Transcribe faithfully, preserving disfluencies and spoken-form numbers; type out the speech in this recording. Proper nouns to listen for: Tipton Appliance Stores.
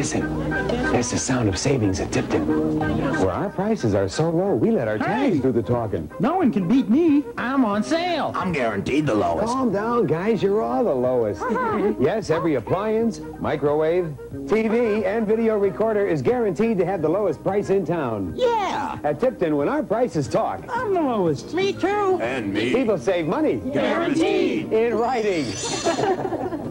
Listen, that's the sound of savings at Tipton, where our prices are so low, we let our hey. tags do the talking. No one can beat me. I'm on sale. I'm guaranteed the lowest. Calm down, guys. You're all the lowest. Yes, every appliance, microwave, T V, and video recorder is guaranteed to have the lowest price in town. Yeah. At Tipton, when our prices talk, I'm the lowest. Me too. And me. People save money. Guaranteed. In writing.